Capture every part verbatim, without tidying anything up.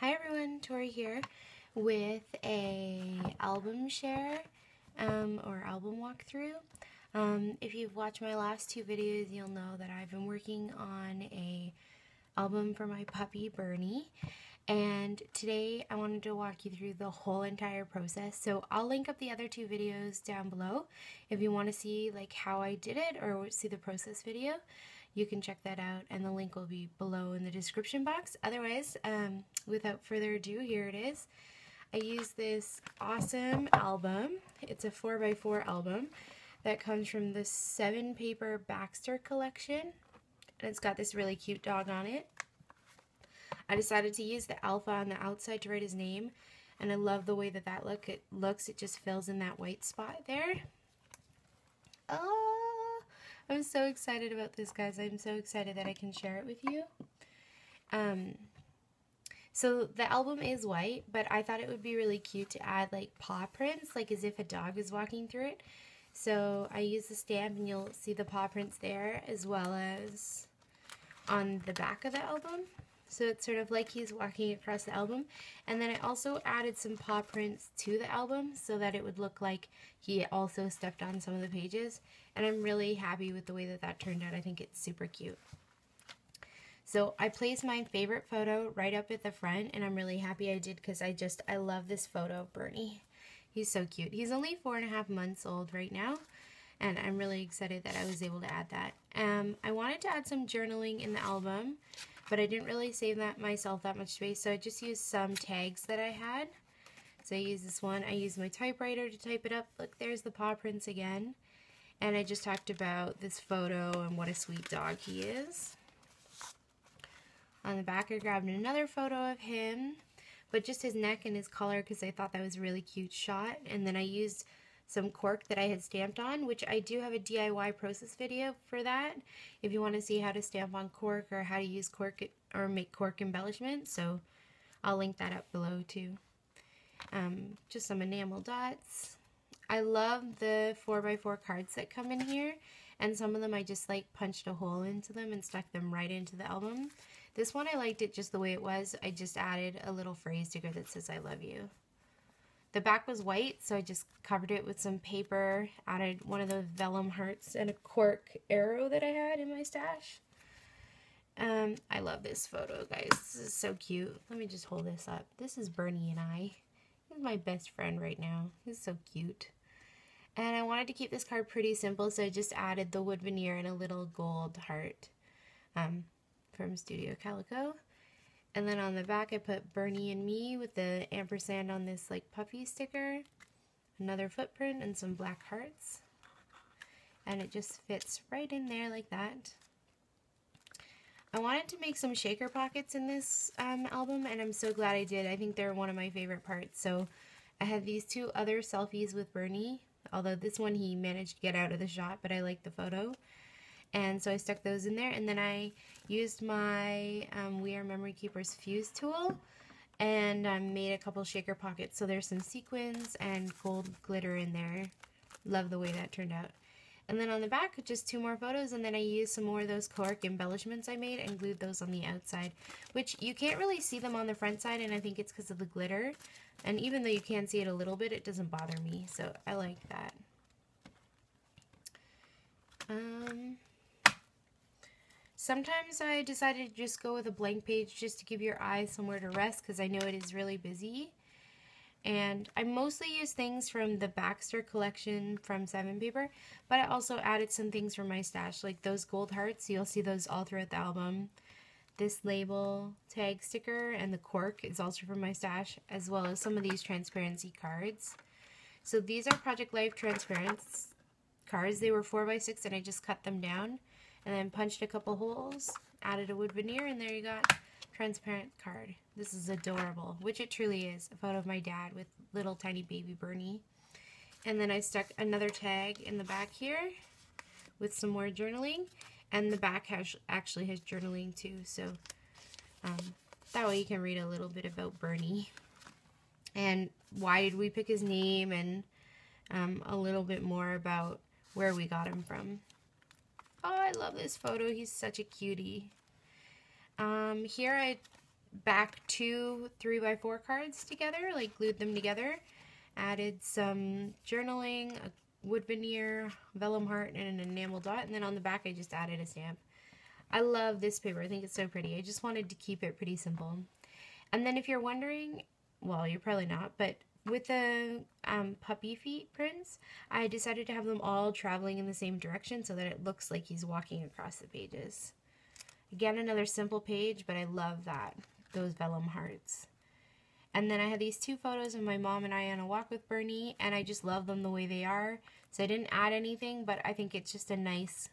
Hi everyone, Tori here with a album share um, or album walkthrough. Um, if you've watched my last two videos, you'll know that I've been working on a album for my puppy Bernie, and today I wanted to walk you through the whole entire process. So I'll link up the other two videos down below if you want to see like how I did it or see the process video. You can check that out, and the link will be below in the description box. Otherwise, um, without further ado, here it is. I used this awesome album. It's a four by four album that comes from the seven Paper Baxter Collection, and it's got this really cute dog on it. I decided to use the alpha on the outside to write his name, and I love the way that that look it looks. It just fills in that white spot there. Oh! I'm so excited about this, guys. I'm so excited that I can share it with you. Um, so the album is white, but I thought it would be really cute to add like paw prints, like as if a dog is walking through it. So I used the stamp, and you'll see the paw prints there as well as on the back of the album. So it's sort of like he's walking across the album. And then I also added some paw prints to the album so that it would look like he also stepped on some of the pages. And I'm really happy with the way that that turned out. I think it's super cute. So I placed my favorite photo right up at the front, and I'm really happy I did because I just, I love this photo of Bernie. He's so cute. He's only four and a half months old right now, and I'm really excited that I was able to add that. Um, I wanted to add some journaling in the album, but I didn't really save that myself that much space, so I just used some tags that I had. So I used this one. I used my typewriter to type it up. Look, there's the paw prints again. And I just talked about this photo and what a sweet dog he is. On the back, I grabbed another photo of him, but just his neck and his collar because I thought that was a really cute shot. And then I used some cork that I had stamped on, which I do have a D I Y process video for that if you want to see how to stamp on cork or how to use cork or make cork embellishments, so I'll link that up below too. Um, just some enamel dots. I love the four by four cards that come in here, and some of them I just like punched a hole into them and stuck them right into the album. This one I liked it just the way it was. I just added a little phrase sticker that says I love you. The back was white, so I just covered it with some paper, added one of the vellum hearts and a cork arrow that I had in my stash. Um, I love this photo, guys. This is so cute. Let me just hold this up. This is Bernie and I. He's my best friend right now. He's so cute. And I wanted to keep this card pretty simple, so I just added the wood veneer and a little gold heart um, from Studio Calico. And then on the back I put Bernie and me with the ampersand on this like puffy sticker, another footprint, and some black hearts. And it just fits right in there like that. I wanted to make some shaker pockets in this um, album, and I'm so glad I did. I think they're one of my favorite parts. So I had these two other selfies with Bernie, although this one he managed to get out of the shot, but I like the photo. And so I stuck those in there, and then I used my um, We Are Memory Keepers fuse tool, and um, made a couple shaker pockets. So there's some sequins and gold glitter in there. Love the way that turned out. And then on the back, just two more photos, and then I used some more of those cork embellishments I made and glued those on the outside, which you can't really see them on the front side, and I think it's because of the glitter. And even though you can see it a little bit, it doesn't bother me, so I like that. Um... Sometimes I decided to just go with a blank page just to give your eyes somewhere to rest because I know it is really busy. And I mostly use things from the Baxter collection from seven Paper, but I also added some things from my stash, like those gold hearts. You'll see those all throughout the album. This label, tag sticker, and the cork is also from my stash, as well as some of these transparency cards. So these are Project Life transparency cards. They were four by six, and I just cut them down. And then punched a couple holes, added a wood veneer, and there you got transparent card. This is adorable, which it truly is. A photo of my dad with little tiny baby Bernie. And then I stuck another tag in the back here with some more journaling. And the back has, actually has journaling too, so um, that way you can read a little bit about Bernie. And why did we pick his name, and um, a little bit more about where we got him from. Oh, I love this photo. He's such a cutie. Um, here I back two three by four cards together, like glued them together, added some journaling, a wood veneer, vellum heart, and an enamel dot, and then on the back I just added a stamp. I love this paper. I think it's so pretty. I just wanted to keep it pretty simple. And then if you're wondering, well, you're probably not, but with the um, puppy feet prints, I decided to have them all traveling in the same direction so that it looks like he's walking across the pages. Again, another simple page, but I love that, those vellum hearts. And then I had these two photos of my mom and I on a walk with Bernie, and I just love them the way they are. So I didn't add anything, but I think it's just a nice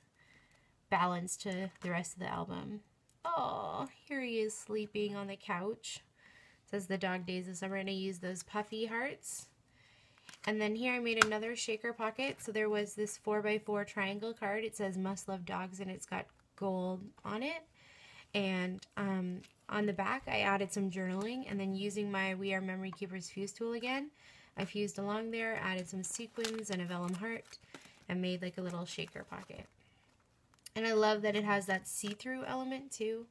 balance to the rest of the album. Oh, here he is sleeping on the couch. It says the dog days of summer, and I used those puffy hearts. And then here I made another shaker pocket. So there was this four by four triangle card. It says must love dogs, and it's got gold on it. And um, on the back I added some journaling, and then using my We Are Memory Keepers fuse tool again, I fused along there, added some sequins and a vellum heart, and made like a little shaker pocket. And I love that it has that see-through element too.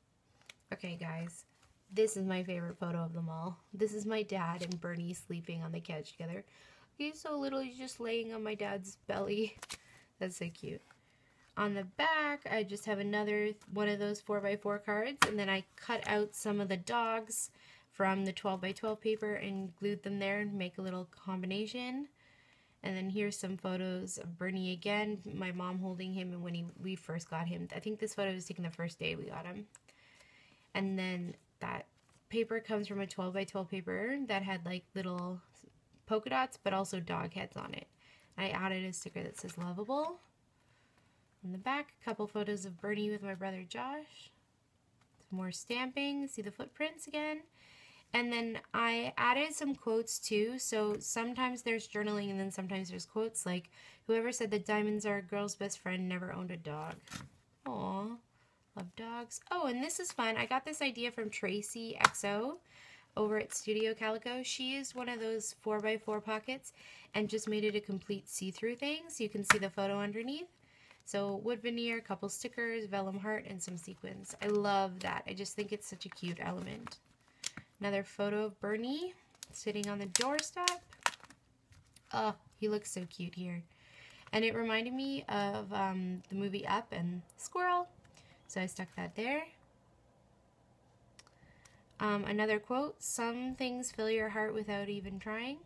Okay guys, this is my favorite photo of them all. This is my dad and Bernie sleeping on the couch together. He's so little, he's just laying on my dad's belly. That's so cute. On the back, I just have another one of those four by four cards, and then I cut out some of the dogs from the twelve by twelve paper and glued them there and make a little combination. And then here's some photos of Bernie again, my mom holding him, and when he, we first got him. I think this photo was taken the first day we got him. And then that paper comes from a twelve by twelve paper that had like little polka dots, but also dog heads on it. I added a sticker that says lovable. In the back, a couple photos of Bernie with my brother Josh, some more stamping, see the footprints again, and then I added some quotes too. So sometimes there's journaling and then sometimes there's quotes, like whoever said that diamonds are a girl's best friend never owned a dog. Aww, love dogs. Oh, and this is fun. I got this idea from Tracy X O over at Studio Calico. She used one of those four by four pockets and just made it a complete see-through thing, so you can see the photo underneath. So wood veneer, a couple stickers, vellum heart, and some sequins. I love that. I just think it's such a cute element. Another photo of Bernie sitting on the doorstep. Oh, he looks so cute here. And it reminded me of um, the movie Up and Squirrel. So I stuck that there. Um, another quote, some things fill your heart without even trying.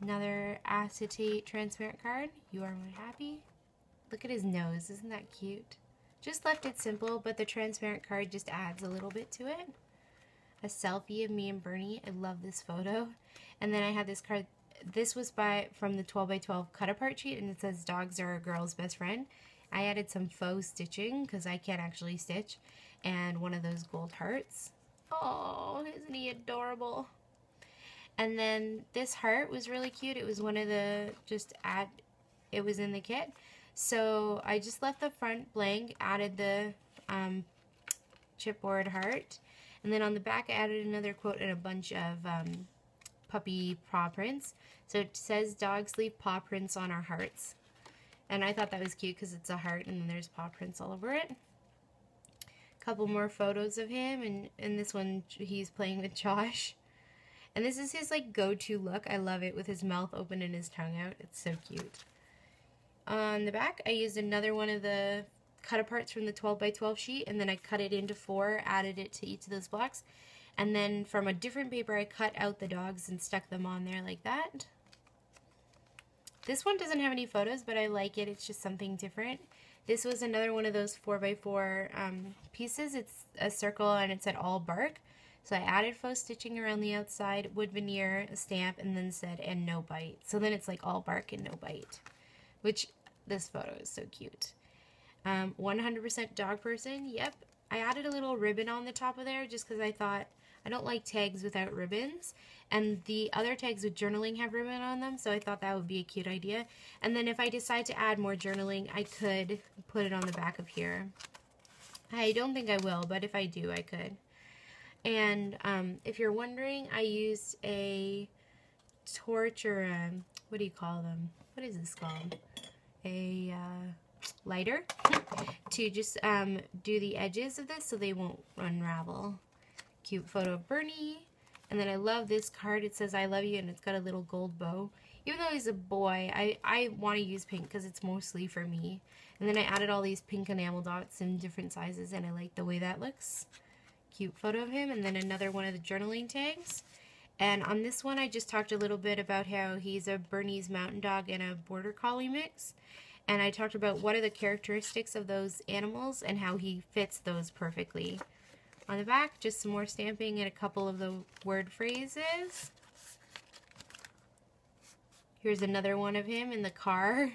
Another acetate transparent card, you are my happy. Look at his nose, isn't that cute? Just left it simple, but the transparent card just adds a little bit to it. A selfie of me and Bernie, I love this photo. And then I had this card, this was by from the twelve by twelve cut apart sheet, and it says dogs are a girl's best friend. I added some faux stitching, because I can't actually stitch, and one of those gold hearts. Oh, isn't he adorable? And then this heart was really cute. It was one of the, just add, it was in the kit. So I just left the front blank, added the um, chipboard heart. And then on the back I added another quote and a bunch of um, puppy paw prints. So it says, dogs leave paw prints on our hearts. And I thought that was cute because it's a heart and then there's paw prints all over it. A couple more photos of him, and, and this one he's playing with Josh. And this is his like go-to look. I love it with his mouth open and his tongue out. It's so cute. On the back, I used another one of the cut-aparts from the twelve by twelve sheet, and then I cut it into four, added it to each of those blocks. And then from a different paper, I cut out the dogs and stuck them on there like that. This one doesn't have any photos, but I like it. It's just something different. This was another one of those four by four um, pieces. It's a circle and it said all bark. So I added faux stitching around the outside, wood veneer, a stamp, and then said, and no bite. So then it's like all bark and no bite, which this photo is so cute. Um, one hundred percent dog person, yep. I added a little ribbon on the top of there just because I thought, I don't like tags without ribbons. And the other tags with journaling have ribbon on them, so I thought that would be a cute idea. And then if I decide to add more journaling, I could put it on the back of here. I don't think I will, but if I do, I could. And um, if you're wondering, I used a torch or a, what do you call them? What is this called? A uh, lighter to just um, do the edges of this so they won't unravel. cute photo of Bernie. And then I love this card. It says, I love you, and it's got a little gold bow. Even though he's a boy, I, I want to use pink because it's mostly for me. And then I added all these pink enamel dots in different sizes, and I like the way that looks. Cute photo of him. And then another one of the journaling tags. And on this one, I just talked a little bit about how he's a Bernese Mountain Dog and a Border Collie mix. And I talked about what are the characteristics of those animals and how he fits those perfectly. On the back, just some more stamping and a couple of the word phrases. Here's another one of him in the car.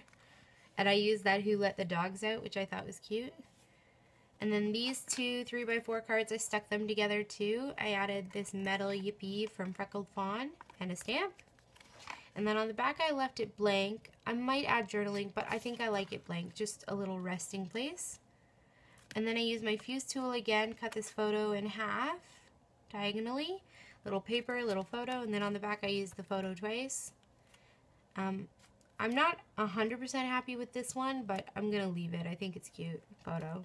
And I used that Who Let the Dogs Out, which I thought was cute. And then these two three by four cards, I stuck them together too. I added this metal yippee from Freckled Fawn and a stamp. And then on the back, I left it blank. I might add journaling, but I think I like it blank. Just a little resting place. And then I used my fuse tool again, cut this photo in half, diagonally. Little paper, little photo, and then on the back I used the photo twice. Um, I'm not one hundred percent happy with this one, but I'm going to leave it. I think it's cute photo.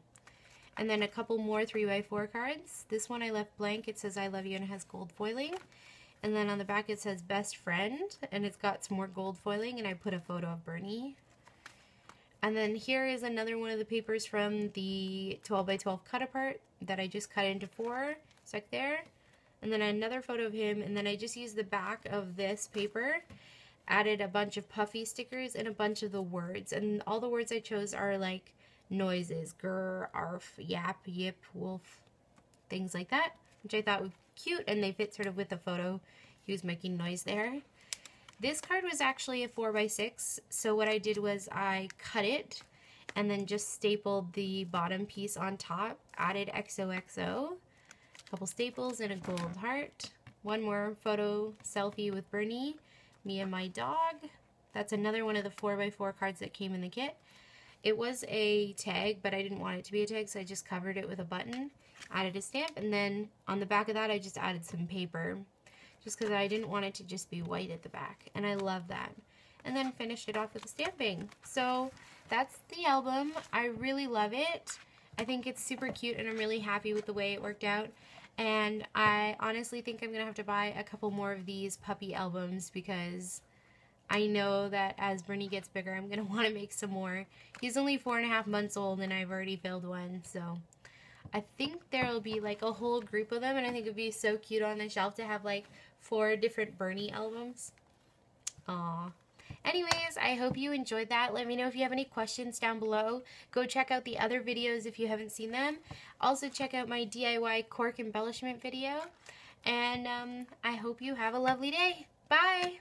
And then a couple more three by four cards. This one I left blank. It says I love you and it has gold foiling. And then on the back it says best friend, and it's got some more gold foiling, and I put a photo of Bernie. And then here is another one of the papers from the twelve by twelve cut apart that I just cut into four, stuck there. And then another photo of him, and then I just used the back of this paper, added a bunch of puffy stickers and a bunch of the words. And all the words I chose are like noises, grr, arf, yap, yip, wolf, things like that, which I thought was cute, and they fit sort of with the photo. He was making noise there. This card was actually a four by six, so what I did was I cut it and then just stapled the bottom piece on top, added X O X O, a couple staples and a gold heart, one more photo selfie with Bernie, me and my dog. That's another one of the four by four cards that came in the kit. It was a tag, but I didn't want it to be a tag, so I just covered it with a button, added a stamp, and then on the back of that I just added some paper. Just because I didn't want it to just be white at the back, and I love that. And then finished it off with the stamping. So that's the album. I really love it. I think it's super cute, and I'm really happy with the way it worked out. And I honestly think I'm gonna have to buy a couple more of these puppy albums, because I know that as Bernie gets bigger, I'm gonna want to make some more. He's only four and a half months old, and I've already filled one, so I think there'll be like a whole group of them, and I think it'd be so cute on the shelf to have like four different Bernie albums. Aww. Anyways, I hope you enjoyed that. Let me know if you have any questions down below. Go check out the other videos if you haven't seen them. Also check out my D I Y cork embellishment video. And um, I hope you have a lovely day. Bye!